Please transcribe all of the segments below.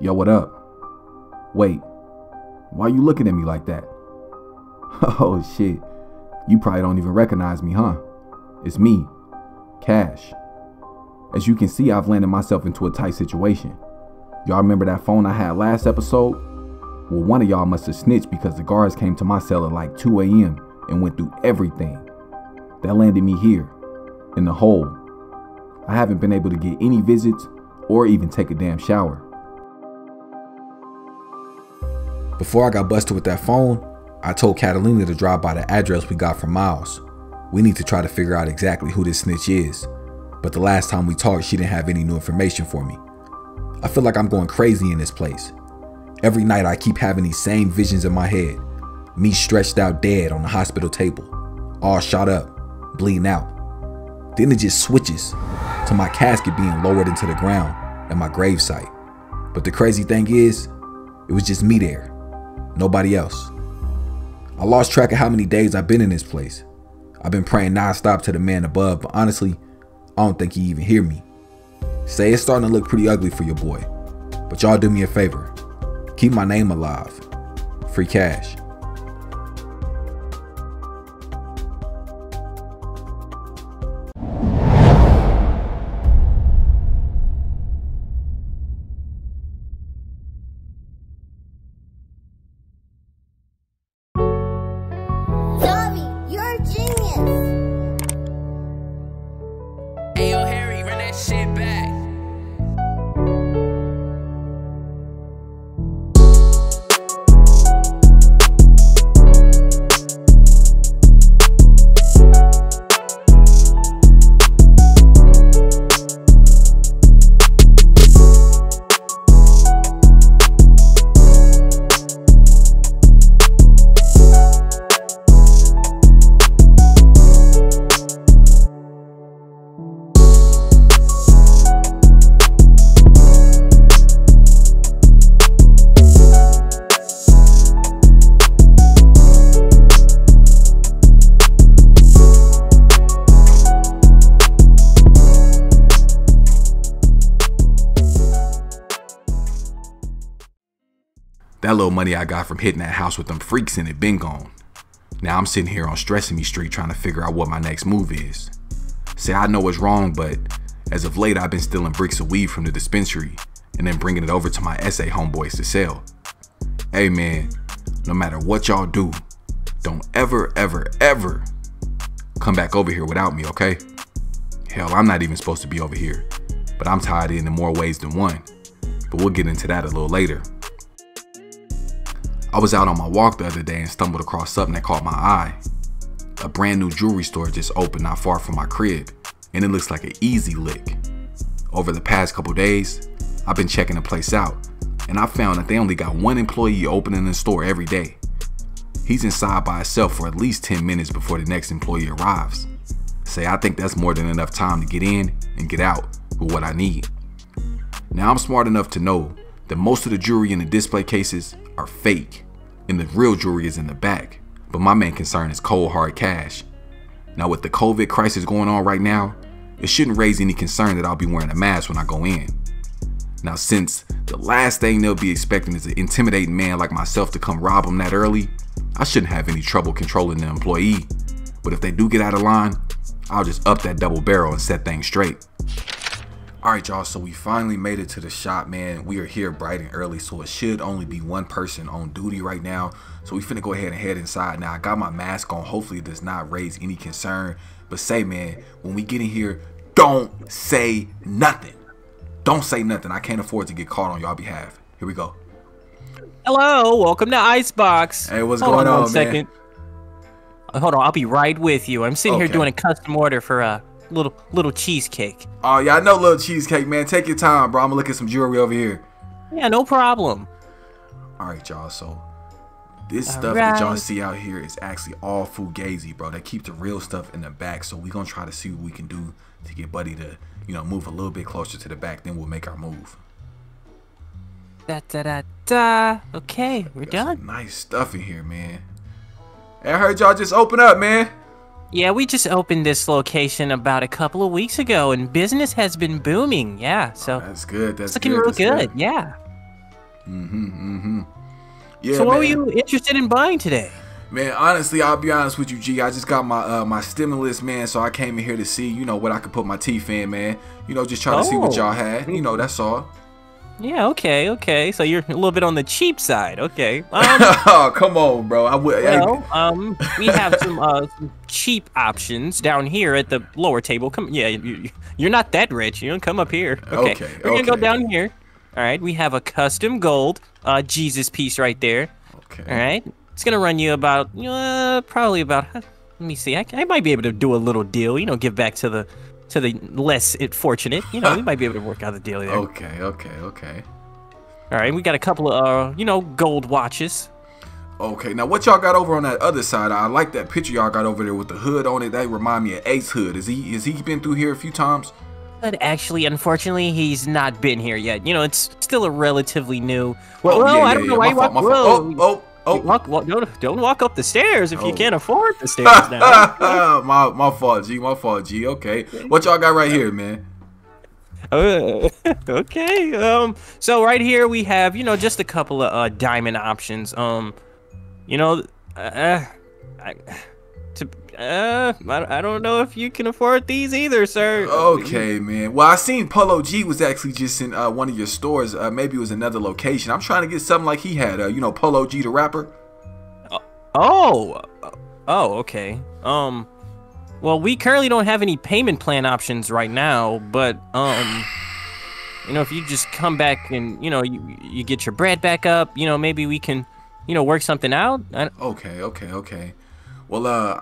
Yo, what up? Wait, why you looking at me like that? Oh shit, you probably don't even recognize me, huh? It's me, Cash. As you can see, I've landed myself into a tight situation. Y'all remember that phone I had last episode? Well, one of y'all must have snitched because the guards came to my cell at like 2 a.m. and went through everything. That landed me here, in the hole. I haven't been able to get any visits or even take a damn shower. Before I got busted with that phone, I told Catalina to drive by the address we got from Miles. We need to try to figure out exactly who this snitch is. But the last time we talked, she didn't have any new information for me. I feel like I'm going crazy in this place. Every night I keep having these same visions in my head. Me stretched out dead on the hospital table, all shot up, bleeding out. Then it just switches to my casket being lowered into the ground at my gravesite. But the crazy thing is, it was just me there, nobody else. I lost track of how many days I've been in this place. I've been praying nonstop to the man above, but honestly, I don't think he even hear me. Say it's starting to look pretty ugly for your boy, but y'all do me a favor. Keep my name alive. Free Cash. That little money I got from hitting that house with them freaks in it been gone. Now I'm sitting here on Stressing Me Street trying to figure out what my next move is. Say I know what's wrong, but as of late I've been stealing bricks of weed from the dispensary and then bringing it over to my SA homeboys to sell. Hey man, no matter what y'all do, don't ever come back over here without me, okay? Hell, I'm not even supposed to be over here, but I'm tied in more ways than one. But we'll get into that a little later. I was out on my walk the other day and stumbled across something that caught my eye. A brand new jewelry store just opened not far from my crib, and it looks like an easy lick. Over the past couple days, I've been checking the place out, and I found that they only got one employee opening the store every day. He's inside by himself for at least 10 minutes before the next employee arrives. Say, I think that's more than enough time to get in and get out with what I need. Now I'm smart enough to know that most of the jewelry in the display cases are fake, and the real jewelry is in the back, but my main concern is cold hard cash. Now with the COVID crisis going on right now, it shouldn't raise any concern that I'll be wearing a mask when I go in. Now since the last thing they'll be expecting is an intimidating man like myself to come rob them that early, I shouldn't have any trouble controlling the employee, but if they do get out of line, I'll just up that double barrel and set things straight. Alright y'all, so we finally made it to the shop, man. We are here bright and early, so it should only be one person on duty right now. So we finna go ahead and head inside. Now I got my mask on, hopefully it does not raise any concern. But say man, when we get in here, don't say nothing. Don't say nothing. I can't afford to get caught on y'all behalf. Here we go. Hello, welcome to Icebox. Hey, what's going on, man? Second. Hold on, I'll be right with you. I'm sitting here doing a custom order for little cheesecake. Oh yeah, I know little cheesecake, man. Take your time, bro. I'm gonna look at some jewelry over here. Yeah, no problem. All right, y'all. So this stuff that y'all see out here is actually all fugazi, bro. They keep the real stuff in the back, so we gonna try to see what we can do to get Buddy to, you know, move a little bit closer to the back. Then we'll make our move. Okay, we're done. Nice stuff in here, man. Hey, I heard y'all just open up, man. Yeah, we just opened this location about a couple of weeks ago, and business has been booming. Yeah, so that's good. That's looking real good. Yeah. Yeah. So what were you interested in buying today? Man, honestly, I'll be honest with you, G. I just got my my stimulus, man. So I came in here to see, you know, what I could put my teeth in, man. You know, just trying to see what y'all had. You know, that's all. Yeah. Okay. Okay. So you're a little bit on the cheap side. Okay. Oh, come on, bro. Well, we have some cheap options down here at the lower table. Come, yeah, you're not that rich. You don't come up here. Okay. We're gonna go down here. All right. We have a custom gold Jesus piece right there. Okay. All right. It's gonna run you about probably about. Let me see. I might be able to do a little deal. You know, give back to the. To the less fortunate, you know, we might be able to work out the deal there. Okay, okay, okay. All right, we got a couple of, you know, gold watches. Okay, now what y'all got over on that other side? I like that picture y'all got over there with the hood on it. That remind me of Ace Hood. Is he been through here a few times? But actually, unfortunately, he's not been here yet. You know, it's still a relatively new. Well, I don't know why you walk. Don't walk up the stairs if you can't afford the stairs now. my fault, G. My fault, G. Okay. What y'all got right here, man? Okay. So right here we have, you know, just a couple of diamond options. You know, I don't know if you can afford these either, sir. Okay, man. Well, I seen Polo G was actually just in one of your stores. Maybe it was another location. I'm trying to get something like he had. You know, Polo G the rapper. Oh, okay. Well, we currently don't have any payment plan options right now, but you know, if you just come back and you know you get your bread back up, you know, maybe we can, you know, work something out. Okay. Well,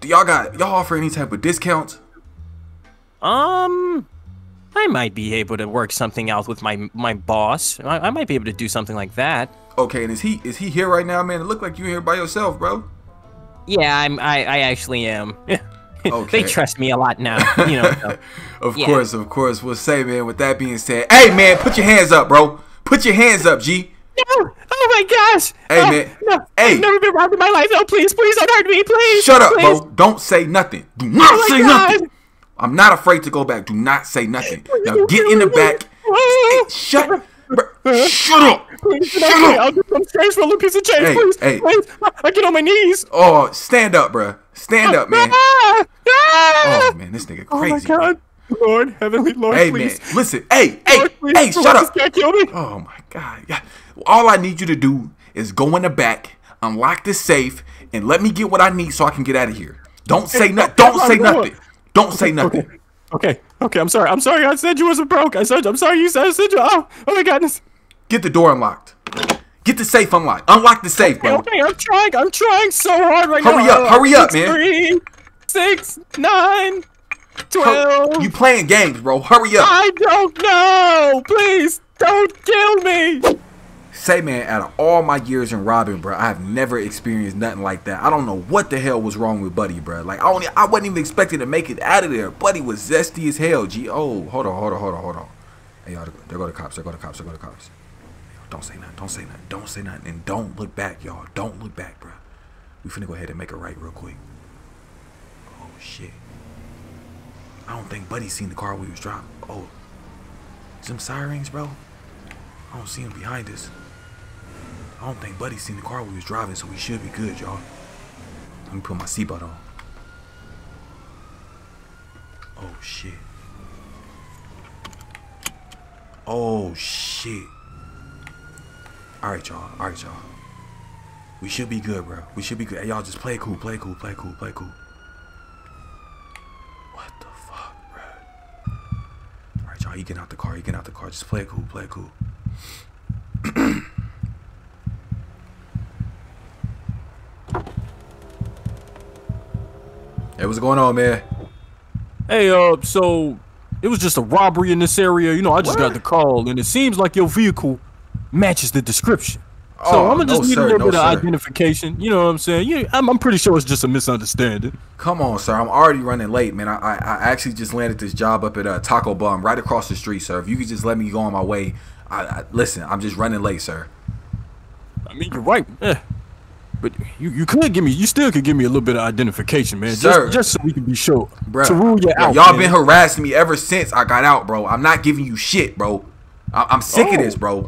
do y'all offer any type of discounts? I might be able to work something out with my boss. I might be able to do something like that. Okay, and is he here right now, man? It look like you're here by yourself, bro. Yeah, I actually am. Okay. They trust me a lot now, you know. So. Of course. We'll say, man. With that being said, hey, man, put your hands up, bro. Put your hands up, G. No! Oh my gosh! Hey, man. No. Hey. I've never been robbed in my life. No, please don't hurt me, please. Shut up, please. Bro. Don't say nothing. Do not say nothing. I'm not afraid to go back. Do not say nothing. Now get in the back. Hey, shut up. Please, shut up. I'll get some change for a little piece of change. Hey, please. Hey. Please. I get on my knees. Oh, stand up, bro. Stand up, man. Oh, man, this nigga crazy. Oh my God. Lord, heavenly Lord, hey, please. Man, listen. Hey, Lord, hey, please, shut up. Oh, my God. Yeah. All I need you to do is go in the back, unlock the safe, and let me get what I need so I can get out of here. Don't say nothing. Don't say nothing. Don't say nothing. Okay. I'm sorry. I'm sorry. I said you wasn't broke. I'm sorry. I said you. Oh my goodness. Get the door unlocked. Get the safe unlocked. Unlock the safe, bro. Okay. I'm trying. I'm trying so hard right now. Hurry up, man. 3, 6, 9, 12. You playing games, bro. Hurry up. I don't know. Please don't kill me. Say, man, out of all my years in robbing, bro, I have never experienced nothing like that. I don't know what the hell was wrong with Buddy, bro. Like, I wasn't even expecting to make it out of there. Buddy was zesty as hell, G. Oh, hold on. Hey, y'all, there go the cops. There go the cops. Don't say nothing. Don't say nothing. And don't look back, y'all. Don't look back, bro. We finna go ahead and make it right real quick. Oh, shit. I don't think Buddy seen the car we was driving. Oh. Some sirens, bro? I don't see him behind us. I don't think Buddy seen the car we was driving, so we should be good, y'all. Let me put my seatbelt on. Oh, shit. Oh, shit. All right, y'all. We should be good, bro. We should be good. Hey, y'all, just play cool. What the fuck, bro? All right, y'all, you get out the car. Just play cool. Hey, what's going on, man? Hey, so it was just a robbery in this area. You know, I just got the call, and it seems like your vehicle matches the description. Oh, so I'm gonna just need a little bit of identification. You know what I'm saying? Yeah, I'm pretty sure it's just a misunderstanding. Come on, sir. I'm already running late, man. I actually just landed this job up at Taco Bell right across the street, sir. If you could just let me go on my way. Listen, I'm just running late, sir. I mean, you're right, but you still could give me a little bit of identification, man, sir. Just so we can be sure. Bruh, to rule you out. Y'all been harassing me ever since I got out, bro. I'm not giving you shit, bro. I'm sick of this, bro.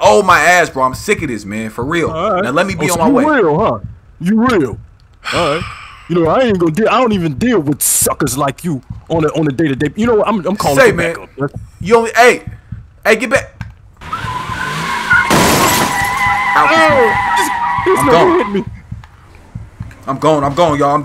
Oh my ass, bro. I'm sick of this, man. For real. Right. Now let me be on my way. You real, huh? You real. All right. You know, I ain't gonna deal. I don't even deal with suckers like you on a day to day. You know what? I'm calling you back up. You only hey, get back. Oh, I'm gone. Hit me. I'm going, y'all. I'm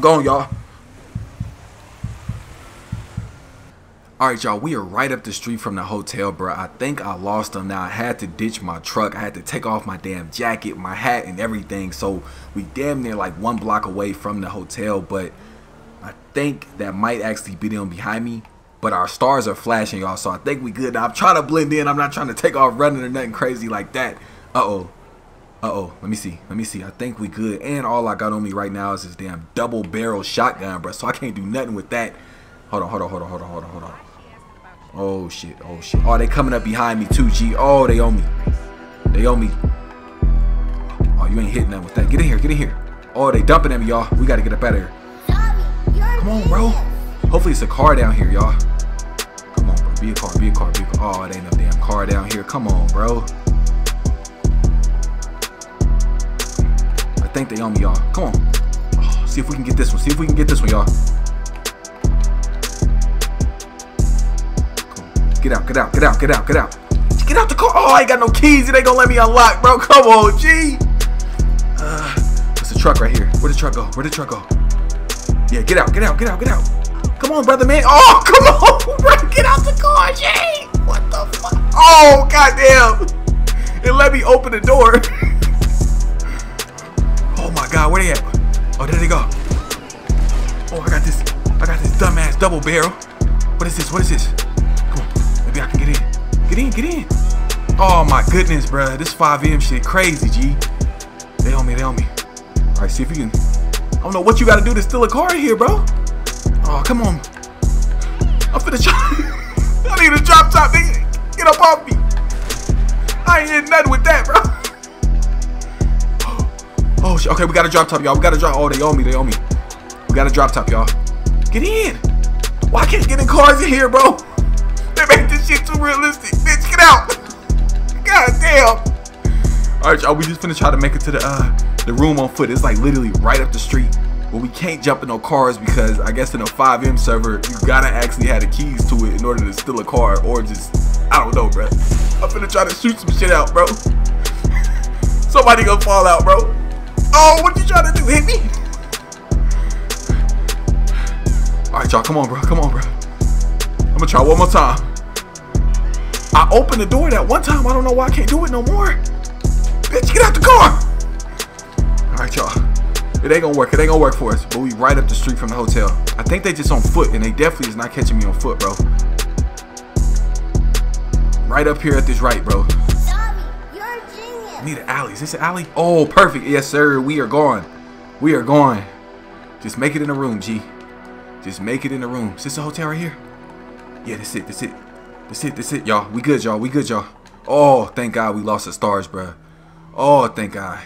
going, y'all. All right, y'all, we are right up the street from the hotel, bro. I think I lost them. Now, I had to ditch my truck. I had to take off my damn jacket, my hat, and everything. So we damn near like one block away from the hotel, but I think that might actually be them behind me. But our stars are flashing, y'all, so I think we good. Now, I'm trying to blend in. I'm not trying to take off running or nothing crazy like that. Uh-oh. Uh-oh. Let me see. I think we good. And all I got on me right now is this damn double-barrel shotgun, bro, so I can't do nothing with that. Hold on. Oh shit. Oh, they coming up behind me too, G. Oh, they own me. Oh, you ain't hitting nothing with that. Get in here, Oh, they dumping at me, y'all. We gotta get up out of here. Come on, bro. Hopefully it's a car down here, y'all. Come on, bro. Be a car. Oh, it ain't no damn car down here. Come on, bro. I think they own me, y'all. Come on. Oh, see if we can get this one. Y'all. Get out. Get out the car. Oh, I ain't got no keys. It ain't gonna let me unlock, bro. Come on, G. It's a truck right here. Where'd the truck go? Yeah, get out. Come on, brother, man. Oh, come on, bro. Get out the car, G. What the fuck? Oh, goddamn. It let me open the door. Oh, my God. Where they at? Oh, there they go. Oh, I got this dumbass double barrel. What is this? I can get in. Oh my goodness, bruh. This 5M shit crazy, G. They on me. Alright, see if you can. I don't know what you gotta do to steal a car in here, bro. Oh, come on. I'm finna try. I need a drop top, nigga. Get up off me. I ain't hitting nothing with that, bro. Oh shit. Okay, we got a drop top, y'all. Oh, they on me. We got a drop top, y'all. Get in. Why can't getting cars in here, bro? Make this shit too realistic, bitch. Get out. God damn. All right, y'all. We just finna try to make it to the room on foot. It's like literally right up the street, but we can't jump in no cars because I guess in a 5M server, you gotta actually have the keys to it in order to steal a car, or just I don't know, bro. I'm finna try to shoot some shit out, bro. Somebody gonna fall out, bro. Oh, what you trying to do? Hit me? All right, y'all. Come on, bro. I'm gonna try one more time. I opened the door that one time. I don't know why I can't do it no more. Bitch, get out the car. All right, y'all. It ain't gonna work for us. But we right up the street from the hotel. I think they just on foot, and they definitely is not catching me on foot, bro. Right up here at this right, bro. I need an alley. Is this an alley? Oh, perfect. Yes, sir. We are gone. Just make it in the room, G. Is this a hotel right here? Yeah, that's it, y'all. We good, y'all. Oh, thank God we lost the stars, bruh. Oh, thank God.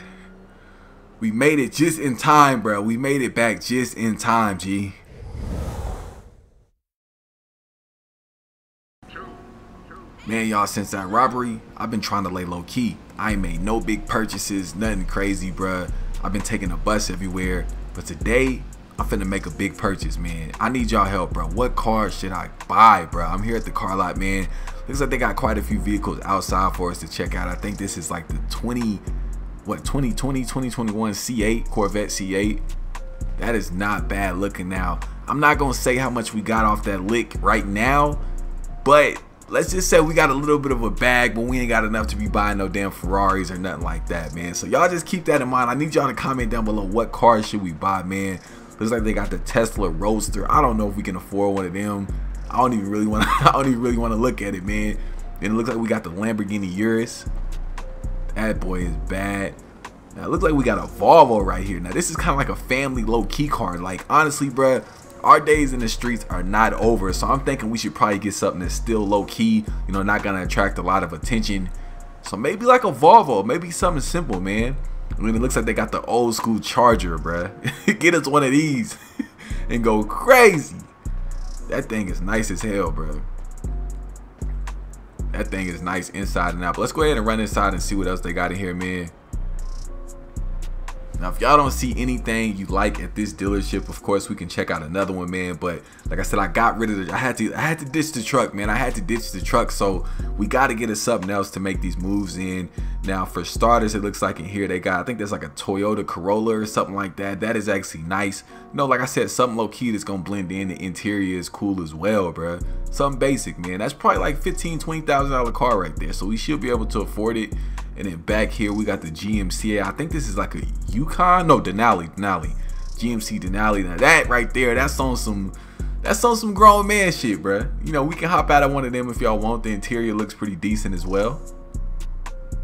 We made it just in time, bruh. We made it back just in time, G. Man, y'all, since that robbery, I've been trying to lay low key. I ain't made no big purchases, nothing crazy, bruh. I've been taking a bus everywhere. But today, I'm finna make a big purchase, man. I need y'all help, bro. What car should I buy, bro? I'm here at the car lot, man. Looks like they got quite a few vehicles outside for us to check out. I think this is like the 2021 C8 Corvette C8. That is not bad looking. Now, I'm not gonna say how much we got off that lick right now, but let's just say we got a little bit of a bag, but we ain't got enough to be buying no damn Ferraris or nothing like that, man. So y'all just keep that in mind. I need y'all to comment down below what car should we buy, man. Looks like they got the Tesla Roadster. I don't know if we can afford one of them. I don't even really want to look at it, man. And it looks like we got the Lamborghini Urus. That boy is bad. Now it looks like we got a Volvo right here. Now this is kind of like a family low-key car. Like honestly, bruh, our days in the streets are not over. So I'm thinking we should probably get something that's still low-key, you know, not gonna attract a lot of attention. So maybe like a Volvo, maybe something simple, man. I mean, it looks like they got the old school Charger, bruh. Get us one of these and go crazy. That thing is nice as hell, bruh. That thing is nice inside and out. But let's go ahead and run inside and see what else they got in here, man. Now, if y'all don't see anything you like at this dealership, of course we can check out another one, man. But like I said, I got rid of it. I had to ditch the truck, man. I had to ditch the truck. So we got to get us something else to make these moves in. Now, for starters, it looks like in here they got, I think that's like a Toyota Corolla or something like that. That is actually nice. You know, like I said, something low key that's gonna blend in. The interior is cool as well, bro. Something basic, man. That's probably like $15,000-$20,000 car right there. So we should be able to afford it. And then back here, we got the GMC. I think this is like a Yukon. No, Denali. GMC Denali. Now that right there, that's on some grown man shit, bruh. You know, we can hop out of one of them if y'all want. The interior looks pretty decent as well.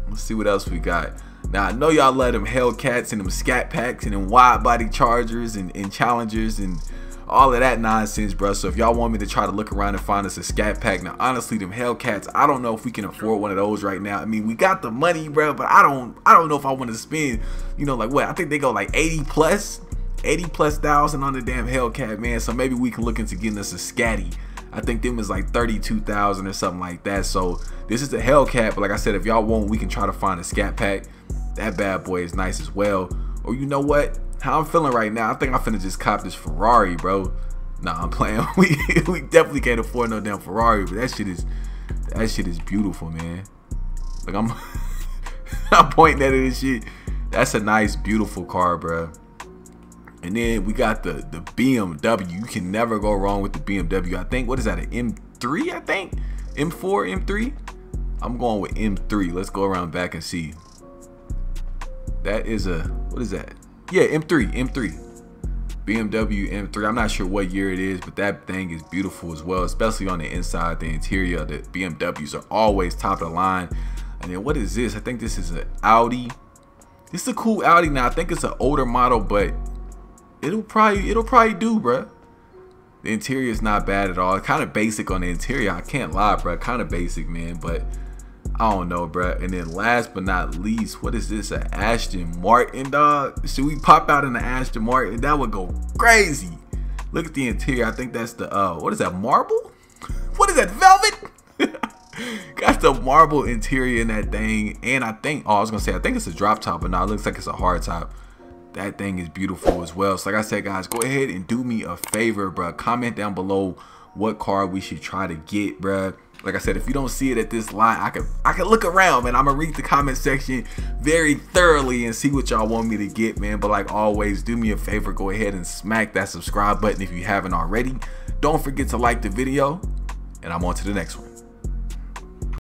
Let's see what else we got. Now, I know y'all love them Hellcats and them Scat Packs and them wide body Chargers and Challengers and all of that nonsense, bruh. So if y'all want me to try to look around and find us a Scat Pack, now honestly, them Hellcats, I don't know if we can afford one of those right now. I mean, we got the money, bruh, but I don't know if I want to spend, you know, like what, I think they go like 80 plus thousand on the damn Hellcat, man. So maybe we can look into getting us a Scatty. I think them is like 32,000 or something like that. So this is the Hellcat, but like I said, if y'all want, we can try to find a Scat Pack. That bad boy is nice as well. Or you know what? How I'm feeling right now, I think I'm finna just cop this Ferrari, bro. Nah, I'm playing. We definitely can't afford no damn Ferrari, but that shit is beautiful, man. Like I'm pointing at it and shit. That's a nice, beautiful car, bro. And then we got the BMW. You can never go wrong with the BMW. I think, what is that, an M3, I think? M4, M3? I'm going with M3. Let's go around back and see. That is a, what is that? Yeah, M3. BMW M3. I'm not sure what year it is, but that thing is beautiful as well, especially on the inside. The interior, the BMWs are always top of the line. And then what is this? I think this is an Audi. This is a cool Audi. Now, I think it's an older model, but it'll probably do, bruh. The interior is not bad at all. Kind of basic on the interior. I can't lie, bruh. Kind of basic, man, but I don't know, bruh. And then last but not least, what is this? An Aston Martin, dog? Should we pop out in the Aston Martin? That would go crazy. Look at the interior. I think that's the, what is that, marble? What is that, velvet? Got the marble interior in that thing. And I think, oh, I was going to say, I think it's a drop top, but no, it looks like it's a hard top. That thing is beautiful as well. So like I said, guys, go ahead and do me a favor, bruh. Comment down below what car we should try to get, bruh. Like I said, if you don't see it at this lot, I can look around, man. I'm gonna read the comment section very thoroughly and see what y'all want me to get, man. But like always, do me a favor, go ahead and smack that subscribe button if you haven't already. Don't forget to like the video, and I'm on to the next one.